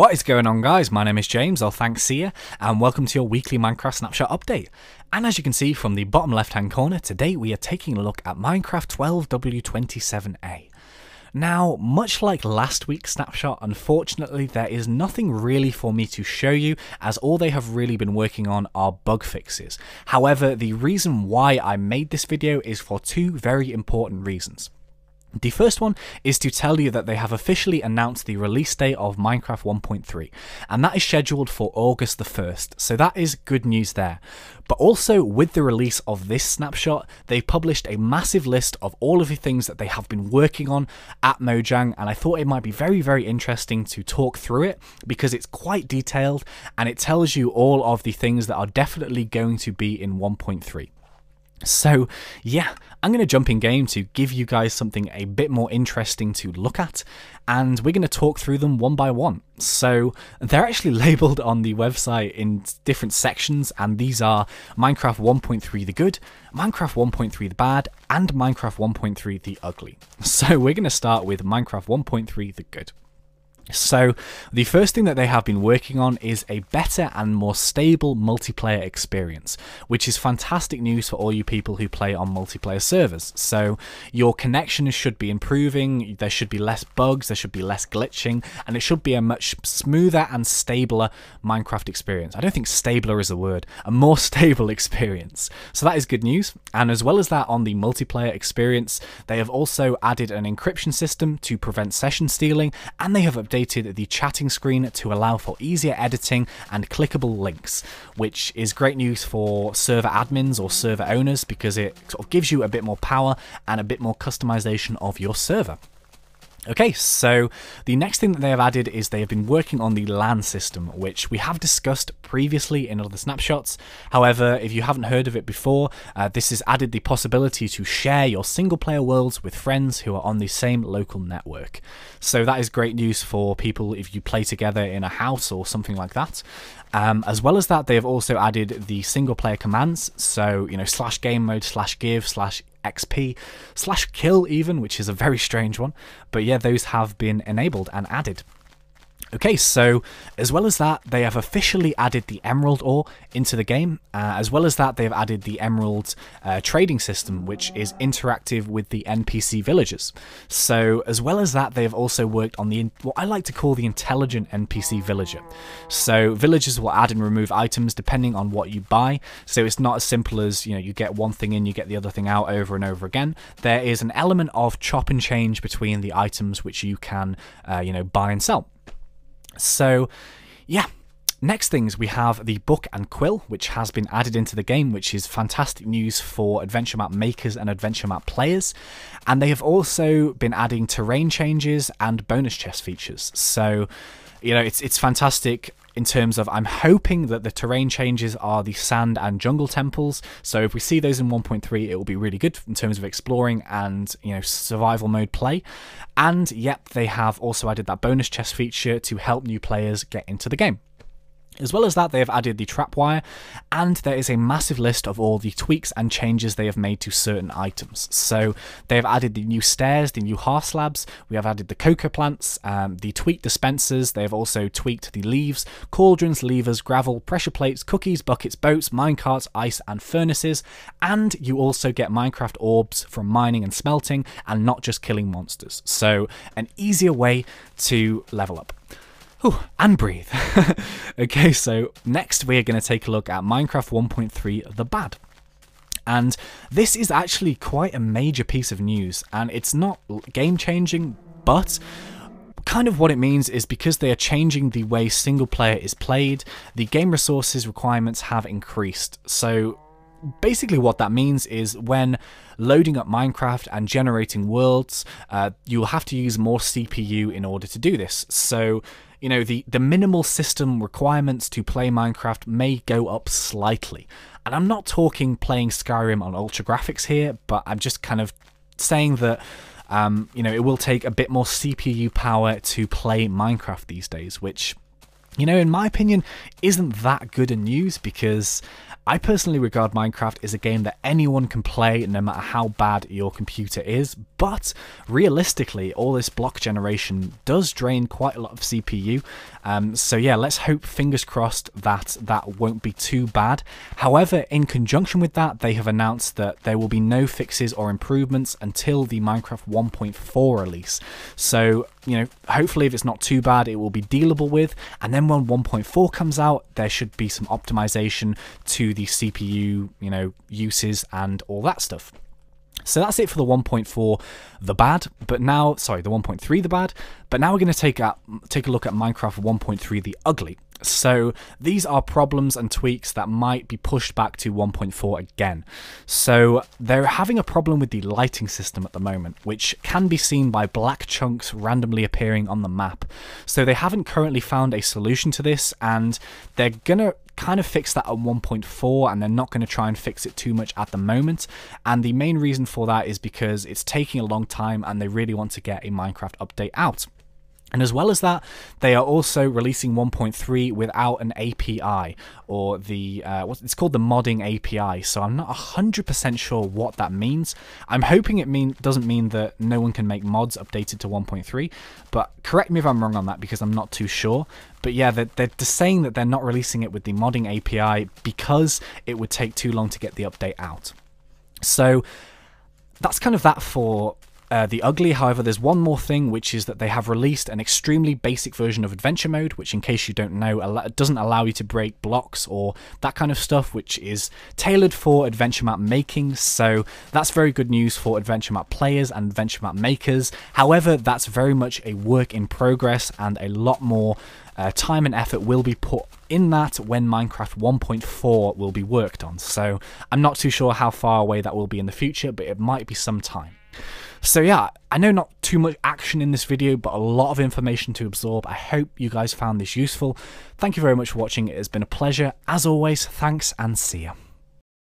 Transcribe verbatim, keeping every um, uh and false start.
What is going on, guys? My name is James, or Thanks Sia, and welcome to your weekly Minecraft snapshot update. And as you can see from the bottom left hand corner, today we are taking a look at Minecraft twelve w twenty-seven a. Now, much like last week's snapshot, unfortunately there is nothing really for me to show you, as all they have really been working on are bug fixes. However, the reason why I made this video is for two very important reasons. The first one is to tell you that they have officially announced the release date of Minecraft one point three, and that is scheduled for August the first, so that is good news there. But also, with the release of this snapshot, they published a massive list of all of the things that they have been working on at Mojang, and I thought it might be very, very interesting to talk through it, because it's quite detailed, and it tells you all of the things that are definitely going to be in one point three. So yeah, I'm going to jump in game to give you guys something a bit more interesting to look at, and we're going to talk through them one by one. So they're actually labelled on the website in different sections, and these are Minecraft one point three the good, Minecraft one point three the bad, and Minecraft one point three the ugly. So we're going to start with Minecraft one point three the good. So the first thing that they have been working on is a better and more stable multiplayer experience, which is fantastic news for all you people who play on multiplayer servers. So your connection should be improving, there should be less bugs, there should be less glitching, and it should be a much smoother and stabler Minecraft experience. I don't think stabler is the word, a more stable experience. So that is good news. And as well as that, on the multiplayer experience, they have also added an encryption system to prevent session stealing, and they have updated the chatting screen to allow for easier editing and clickable links, which is great news for server admins or server owners, because it sort of gives you a bit more power and a bit more customization of your server. Okay, so the next thing that they have added is they have been working on the LAN system, which we have discussed previously in other snapshots. However, if you haven't heard of it before, uh, this has added the possibility to share your single player worlds with friends who are on the same local network. So that is great news for people if you play together in a house or something like that. Um, as well as that, they have also added the single player commands, so, you know, slash game mode, slash give, slash X P, slash kill even, which is a very strange one, but yeah, those have been enabled and added. Okay, so as well as that, they have officially added the emerald ore into the game. Uh, as well as that, they have added the emerald uh, trading system, which is interactive with the N P C villagers. So as well as that, they have also worked on the what I like to call the intelligent N P C villager. So villagers will add and remove items depending on what you buy. So it's not as simple as, you know, you get one thing in, you get the other thing out over and over again. There is an element of chop and change between the items which you can, uh, you know, buy and sell. So, yeah. Next things, we have the book and quill, which has been added into the game, which is fantastic news for adventure map makers and adventure map players. And they have also been adding terrain changes and bonus chest features. So, you know, it's, it's fantastic in terms of, I'm hoping that the terrain changes are the sand and jungle temples. So if we see those in one point three, it will be really good in terms of exploring and, you know, survival mode play. And yep, they have also added that bonus chest feature to help new players get into the game. As well as that, they have added the trapwire, and there is a massive list of all the tweaks and changes they have made to certain items. So they have added the new stairs, the new half slabs, we have added the cocoa plants, um, the tweaked dispensers, they have also tweaked the leaves, cauldrons, levers, gravel, pressure plates, cookies, buckets, boats, minecarts, ice and furnaces, and you also get Minecraft orbs from mining and smelting and not just killing monsters. So an easier way to level up. Ooh, and breathe. Okay, so next we are going to take a look at Minecraft one point three the bad. And this is actually quite a major piece of news, and it's not game changing, but kind of what it means is, because they are changing the way single player is played, the game resources requirements have increased. So basically what that means is, when loading up Minecraft and generating worlds, uh, you'll have to use more C P U in order to do this. So, you know, the, the minimal system requirements to play Minecraft may go up slightly. And I'm not talking playing Skyrim on ultra graphics here, but I'm just kind of saying that, um, you know, it will take a bit more C P U power to play Minecraft these days, which you know, in my opinion, isn't that good a news, because I personally regard Minecraft as a game that anyone can play no matter how bad your computer is, but realistically all this block generation does drain quite a lot of C P U, um, so yeah, let's hope, fingers crossed, that that won't be too bad. However, in conjunction with that, they have announced that there will be no fixes or improvements until the Minecraft one point four release, so you know, hopefully if it's not too bad it will be dealable with, and then when one point four comes out there should be some optimization to the C P U, you know, uses and all that stuff. So that's it for the one point four, the bad, but now, sorry, the one point three, the bad, but now we're going to take a, take a look at Minecraft one point three, the ugly. So these are problems and tweaks that might be pushed back to one point four again. So they're having a problem with the lighting system at the moment, which can be seen by black chunks randomly appearing on the map. So they haven't currently found a solution to this, and they're going to kind of fix that at one point four, and they're not going to try and fix it too much at the moment. And the main reason for that is because it's taking a long time and they really want to get a Minecraft update out. And as well as that, they are also releasing one point three without an A P I, or the uh, what it's called, the modding A P I. So I'm not one hundred percent sure what that means. I'm hoping it mean doesn't mean that no one can make mods updated to one point three, but correct me if I'm wrong on that because I'm not too sure. But yeah, they're, they're just saying that they're not releasing it with the modding A P I because it would take too long to get the update out. So that's kind of that for Uh, the ugly. However, there's one more thing, which is that they have released an extremely basic version of adventure mode, which, in case you don't know, doesn't allow you to break blocks or that kind of stuff, which is tailored for adventure map making. So that's very good news for adventure map players and adventure map makers. However, that's very much a work in progress, and a lot more uh, time and effort will be put in that when Minecraft one point four will be worked on. So I'm not too sure how far away that will be in the future, but it might be some time. So yeah, I know not too much action in this video, but a lot of information to absorb. I hope you guys found this useful. Thank you very much for watching. It has been a pleasure. As always, thanks and see ya.